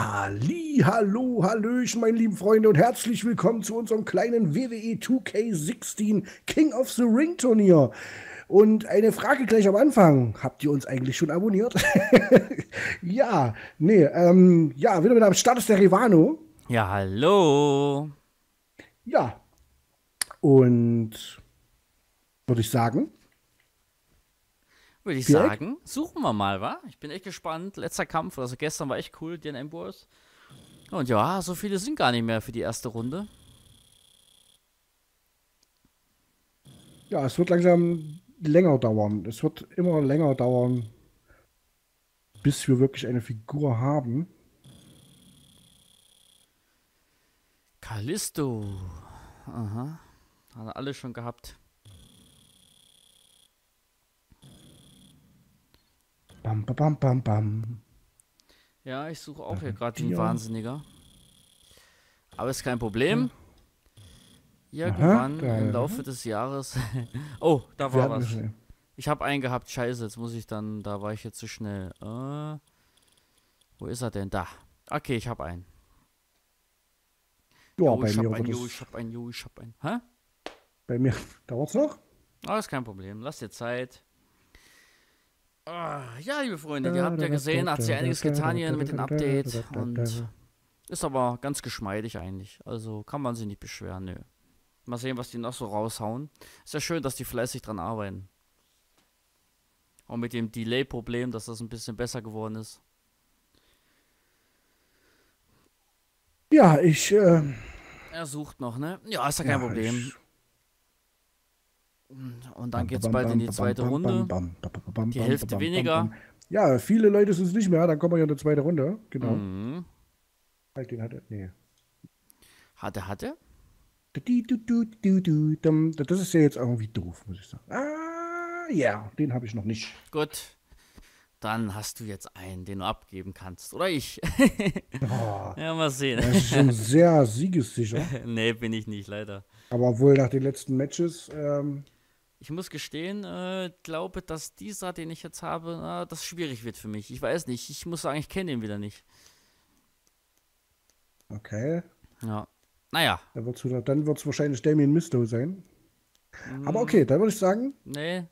Halli, hallo, hallöchen, meine lieben Freunde und herzlich willkommen zu unserem kleinen WWE 2K16 King of the Ring Turnier. Und eine Frage gleich am Anfang. Habt ihr uns eigentlich schon abonniert? Ja, nee, ja, wieder mit am Start ist der Rivano. Ja, hallo. Ja, und würde ich sagen, suchen wir mal, wa? Ich bin echt gespannt. Letzter Kampf, also gestern war echt cool, DNM-Wars. Und ja, so viele sind gar nicht mehr für die erste Runde. Ja, es wird langsam länger dauern. Es wird immer länger dauern, bis wir wirklich eine Figur haben. Kalisto. Aha. Haben wir alle schon gehabt. Bam, bam, bam, bam. Ja, ich suche auch hier gerade den Wahnsinniger. Aber ist kein Problem. Irgendwann im Laufe des Jahres. Oh, da war was. Ich habe einen gehabt. Scheiße, jetzt muss ich dann. Da war ich jetzt zu schnell. Wo ist er denn? Da. Okay, ich habe einen. Ja, bei mir war das. Ich hab einen. Hä? Bei mir dauert's noch? Ah, ist kein Problem. Lass dir Zeit. Ja, liebe Freunde, ihr habt ja gesehen, hat sich einiges getan hier mit dem Update und ist aber ganz geschmeidig eigentlich. Also kann man sich nicht beschweren, nö. Mal sehen, was die noch so raushauen. Ist ja schön, dass die fleißig dran arbeiten. Auch mit dem Delay-Problem, dass das ein bisschen besser geworden ist. Ja, ich... Er sucht noch, ne? Ja, ist ja kein Problem. Und dann geht's bald in die zweite Runde. Die Hälfte weniger. Ja, viele Leute sind es nicht mehr. Dann kommen wir ja in die zweite Runde. Genau. Mhm. Halt den hatte. Nee. Hatte? Das ist ja jetzt irgendwie doof, muss ich sagen. Ah, ja. Den habe ich noch nicht. Gut. Dann hast du jetzt einen, den du abgeben kannst. Oder ich. Oh, ja, mal sehen. Das ist schon sehr siegessicher. Nee, bin ich nicht, leider. Aber obwohl nach den letzten Matches... Ich muss gestehen, glaube, dass dieser, den ich jetzt habe, das schwierig wird für mich. Ich weiß nicht. Ich muss sagen, ich kenne den wieder nicht. Okay. Ja. Naja. Dann wird es wahrscheinlich Damien Misto sein. Mm. Aber okay, dann würde ich sagen... Nee.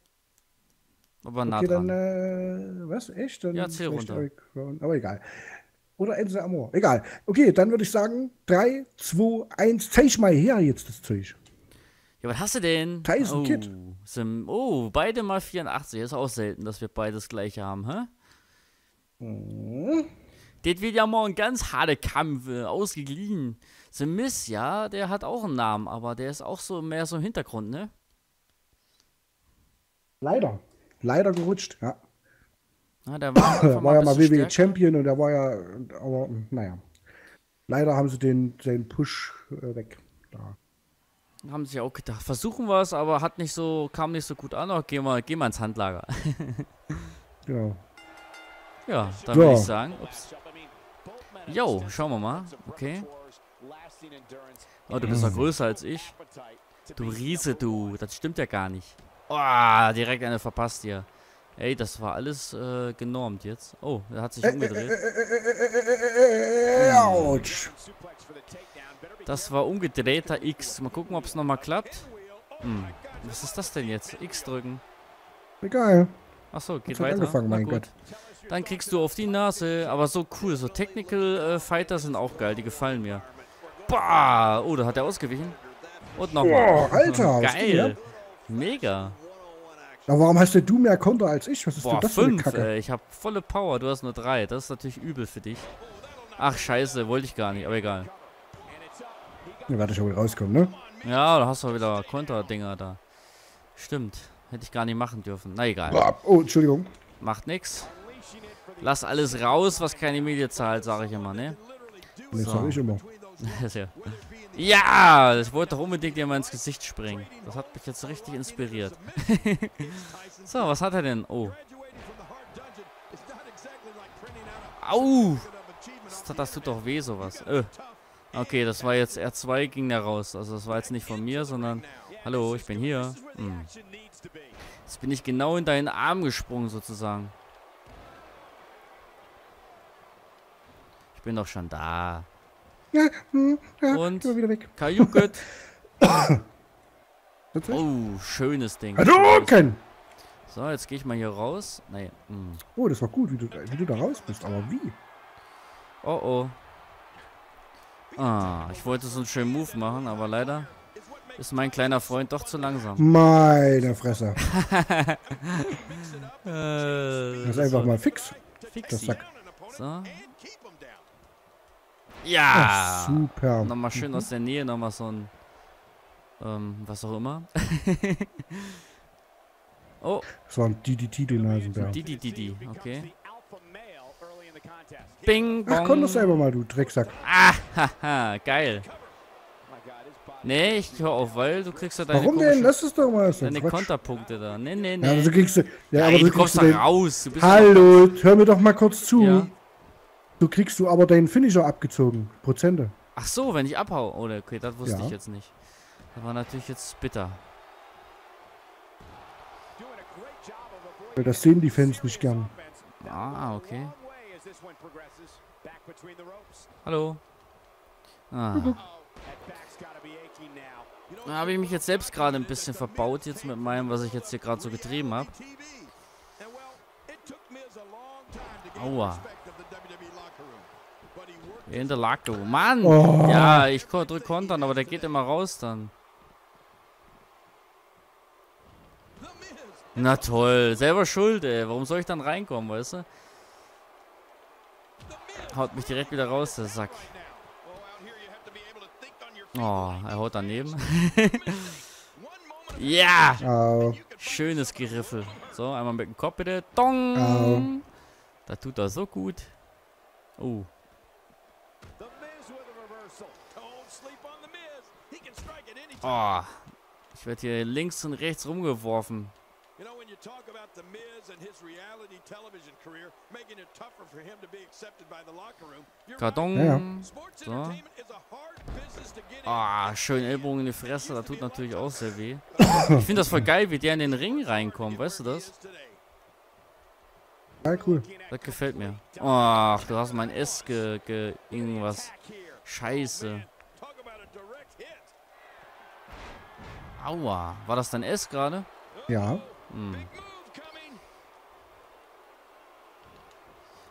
Aber okay, nah dran. Dann, was? Echt? Dann ja, zähl runter. Aber egal. Oder Enzo Amor. Egal. Okay, dann würde ich sagen, 3, 2, 1, zeig mal her jetzt das Zeug. Ja, was hast du denn? Tyson Kidd. Oh, beide mal 84. Ist auch selten, dass wir beides gleiche haben, hä? Mhm. Das wird ja mal ein ganz harter Kampf, ausgeglichen. The Miz, ja, der hat auch einen Namen, aber der ist auch so mehr so im Hintergrund, ne? Leider gerutscht, ja. Ah, der war ja mal WWE Champion und der war ja, aber naja. Leider haben sie den Push weg. Da. Haben sie auch gedacht, versuchen wir es, aber kam nicht so gut an. Auch gehen wir ins Handlager. Ja. Ja, dann würde ich sagen. Ups. Jo, schauen wir mal. Okay. Oh, du bist ja größer als ich. Du Riese, du. Das stimmt ja gar nicht. Oh, direkt eine verpasst hier. Ey, das war alles genormt jetzt. Oh, er hat sich umgedreht. Autsch. Das war umgedrehter X. Mal gucken, ob es nochmal klappt. Hm. Was ist das denn jetzt? X drücken. Egal. Achso, geht weiter. Angefangen, mein Gott. Dann kriegst du auf die Nase. Aber so cool. So Technical Fighter sind auch geil. Die gefallen mir. Bah! Oh, da hat er ausgewichen. Und nochmal. Oh, Alter. Geil. Mega. Aber warum hast du mehr Konter als ich? Was ist denn das für eine Kacke? Ich habe volle Power, du hast nur 3. Das ist natürlich übel für dich. Ach, scheiße, wollte ich gar nicht, aber egal. Da werde ich wohl rauskommen, ne? Ja, da hast du wieder Konter-Dinger da. Stimmt, hätte ich gar nicht machen dürfen. Na, egal. Oh, Entschuldigung. Macht nix. Lass alles raus, was keine Medien zahlt, sage ich immer, ne? Nee, so. Sag ich immer. Ja, ich wollte doch unbedingt jemand ins Gesicht springen. Das hat mich jetzt richtig inspiriert. So, was hat er denn? Oh. Au! Das tut doch weh, sowas. Okay, das war jetzt R2, ging da raus. Also das war jetzt nicht von mir, sondern... Hallo, ich bin hier. Hm. Jetzt bin ich genau in deinen Arm gesprungen, sozusagen. Ich bin doch schon da. Ja, ja, und wieder weg. Kajuket. Oh, schönes Ding. Schönes. So, jetzt gehe ich mal hier raus. Nein. Oh, das war gut, wie du da raus bist. Aber wie? Oh, oh. Ah, ich wollte so einen schönen Move machen, aber leider ist mein kleiner Freund doch zu langsam. Meine Fresse. Das ist einfach mal fix. Das Sack. So. Ja! Oh, super. Nochmal schön aus der Nähe, nochmal so ein... was auch immer. Oh. Das war ein DDT, den Nasenbär. DDT, okay. Bing, bong. Ach, komm doch selber mal, du Drecksack. Ah, haha, geil. Nee, ich hör auf, weil du kriegst ja deine... Warum denn? Lass es doch mal. Deine Konterpunkte da. Nee. Ja, aber so kriegst du... Ja, aber du kommst da raus. Du bist hallo, hör mir doch mal kurz zu. Ja. Du kriegst aber deinen Finisher abgezogen. Prozente. Ach so, wenn ich abhau. Oh, okay, das wusste ich jetzt nicht. Das war natürlich jetzt bitter. Das sehen die Fans nicht gern. Ah, okay. Hallo. Ah. Da habe ich mich jetzt selbst gerade ein bisschen verbaut, jetzt mit meinem, was ich jetzt hier gerade so getrieben habe. Aua. In der Lacke. Mann! Oh. Ja, ich drück kontern, aber der geht immer raus dann. Na toll, selber schuld, ey. Warum soll ich dann reinkommen, weißt du? Haut mich direkt wieder raus, der Sack. Oh, er haut daneben. Ja! Oh. Schönes Geriffel. So, einmal mit dem Kopf bitte. Dong! Oh. Da tut er so gut. Oh. Oh. Ich werde hier links und rechts rumgeworfen. Karton. Ja. So. Ah, schön Ellbogen in die Fresse, da tut natürlich auch sehr weh. Ich finde das voll geil, wie der in den Ring reinkommt, weißt du das? Ja, cool. Das gefällt mir. Ach, du hast mein S irgendwas. Scheiße. Aua, war das dein S gerade? Ja.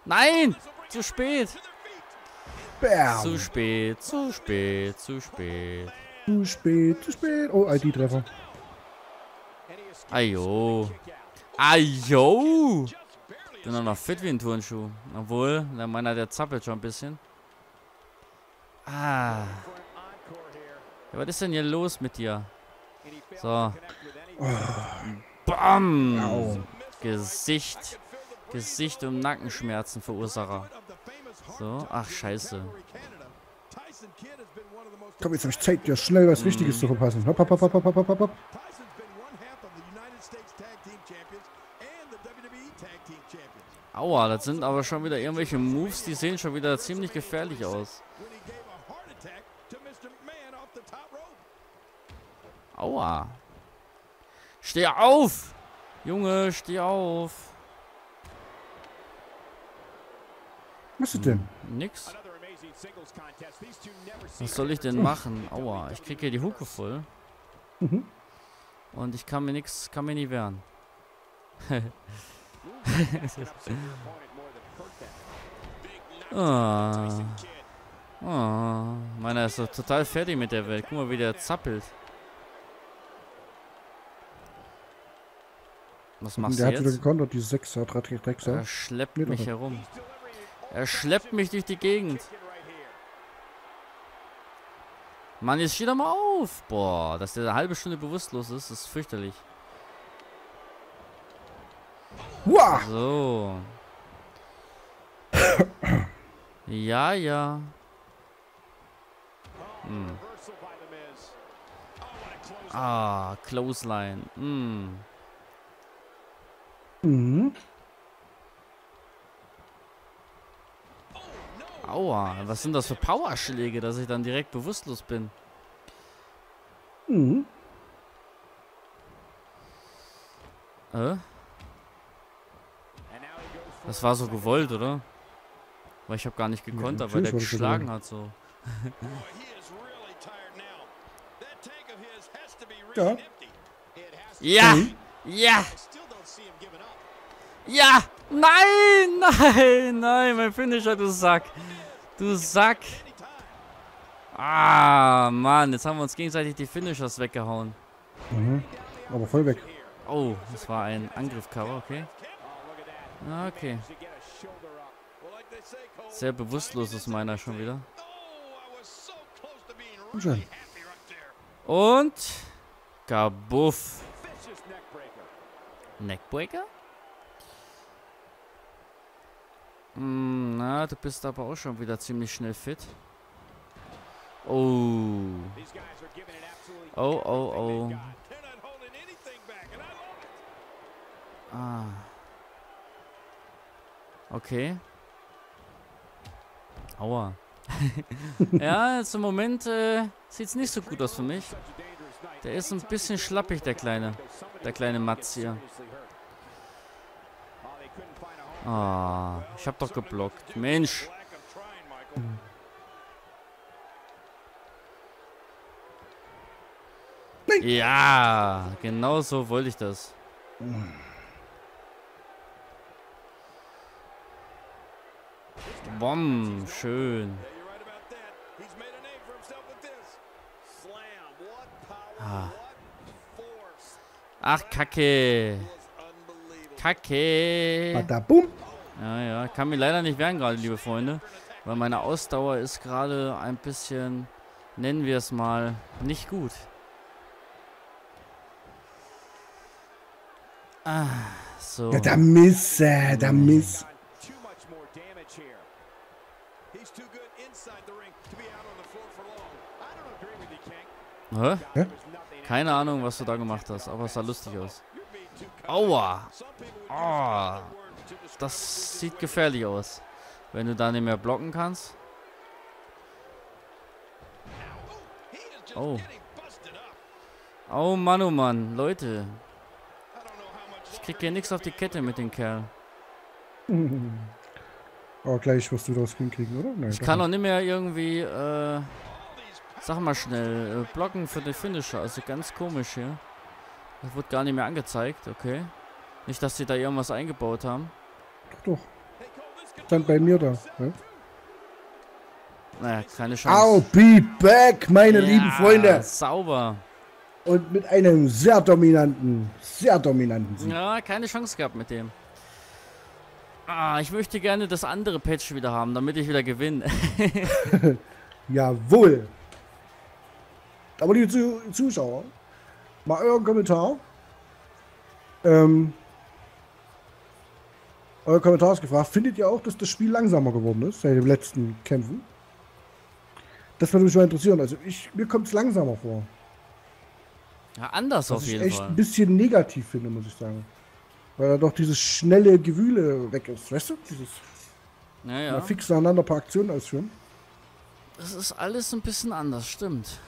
Nein! Zu spät! Bam. Zu spät, zu spät, zu spät. Zu spät, zu spät. Oh, ID-Treffer. Ajo. Ajo! Bin doch noch fit wie ein Turnschuh. Obwohl, meiner der zappelt schon ein bisschen. Ah. Ja, was ist denn hier los mit dir? So. Oh. Bam! Oh. Gesicht. Gesicht und Nackenschmerzen Verursacher. So, ach scheiße. Komm, jetzt hab ich Zeit, dir schnell was Wichtiges zu verpassen. Hopp, hopp, hopp, hopp, hopp, hopp, hopp. Aua, das sind aber schon wieder irgendwelche Moves, die sehen schon wieder ziemlich gefährlich aus. Aua. Steh auf! Junge, steh auf! Was ist denn? Nix. Was soll ich denn machen? Aua, ich krieg hier die Hucke voll. Und ich kann mir nichts, kann mir nie wehren. Ah. Ah. Meiner ist doch total fertig mit der Welt. Guck mal, wie der zappelt. Was machst du jetzt? Der hat wieder gekontert, die 6er, 3-6er. Er schleppt mich herum. Er schleppt mich durch die Gegend. Mann, jetzt steh doch mal auf. Boah, dass der eine halbe Stunde bewusstlos ist, ist fürchterlich. Wow. So. Ja, ja. Hm. Ah, Clothesline. Hm. Mhm. Aua, was sind das für Powerschläge, dass ich dann direkt bewusstlos bin? Mhm. Das war so gewollt, oder? Weil ich habe gar nicht gekonnt, ja, weil der geschlagen hat so. Ja. Ja. Mhm. Ja. Ja. Nein, nein, nein, mein Finisher, du Sack. Du Sack. Ah, Mann, jetzt haben wir uns gegenseitig die Finishers weggehauen. Mhm. Aber voll weg. Oh, das war ein Angriff-Cover, okay. Okay. Sehr bewusstlos ist meiner schon wieder. Und kabuff. Neckbreaker? Na, du bist aber auch schon wieder ziemlich schnell fit. Oh. Oh, oh, oh. Ah. Okay. Aua. Ja, jetzt im Moment sieht es nicht so gut aus für mich. Der ist ein bisschen schlappig, der kleine Matz hier. Ah, ich hab doch geblockt. Mensch. Nein. Ja, genau so wollte ich das. Bomb, schön. Ah. Ach, Kacke. Kacke. Badabum. Ja, ja. Kann mir leider nicht wehren gerade, liebe Freunde. Weil meine Ausdauer ist gerade ein bisschen, nennen wir es mal, nicht gut. Ah, so. Ja, der Miss, der Miss. Hä? Hä? Keine Ahnung, was du da gemacht hast, aber es sah lustig aus. Aua! Oh, das sieht gefährlich aus, wenn du da nicht mehr blocken kannst. Oh. Oh Mann, oh Mann, Leute. Ich krieg hier nichts auf die Kette mit dem Kerl. Aber gleich wirst du das hinkriegen, oder? Nein, ich kann auch nicht mehr irgendwie, sag mal schnell, blocken für den Finisher. Also ganz komisch hier. Das wird gar nicht mehr angezeigt, okay. Nicht, dass sie da irgendwas eingebaut haben. Doch. Stand bei mir da, ne? Naja, keine Chance. I'll be back, meine lieben Freunde. Sauber. Und mit einem sehr dominanten Sieg. Ja, keine Chance gehabt mit dem. Ah, ich möchte gerne das andere Patch wieder haben, damit ich wieder gewinne. Jawohl. Aber liebe Zuschauer, mal euren Kommentar. Euer Kommentar ist gefragt. Findet ihr auch, dass das Spiel langsamer geworden ist seit den letzten Kämpfen? Das würde mich mal interessieren. Also mir kommt es langsamer vor. Ja, anders auf jeden Fall. Was ich echt ein bisschen negativ finde, muss ich sagen. Weil da doch dieses schnelle Gewühle weg ist. Weißt du? Dieses ja. Fix nacheinander ein paar Aktionen ausführen. Das ist alles ein bisschen anders, stimmt.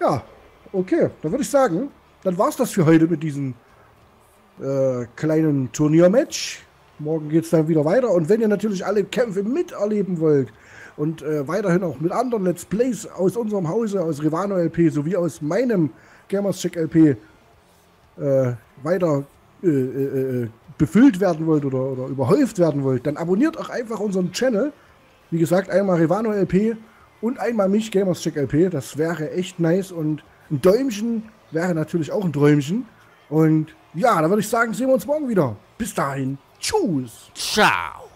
Ja, okay. Dann würde ich sagen, dann war's das für heute mit diesem kleinen Turniermatch. Morgen geht's dann wieder weiter. Und wenn ihr natürlich alle Kämpfe miterleben wollt und weiterhin auch mit anderen Let's Plays aus unserem Hause, aus Rivano LP sowie aus meinem Gamers Check LP weiter befüllt werden wollt oder überhäuft werden wollt, dann abonniert auch einfach unseren Channel. Wie gesagt, einmal Rivano LP und einmal mich, Gamers Check LP. Das wäre echt nice. Und ein Däumchen wäre natürlich auch ein Träumchen. Und ja, da würde ich sagen, sehen wir uns morgen wieder. Bis dahin. Tschüss. Ciao.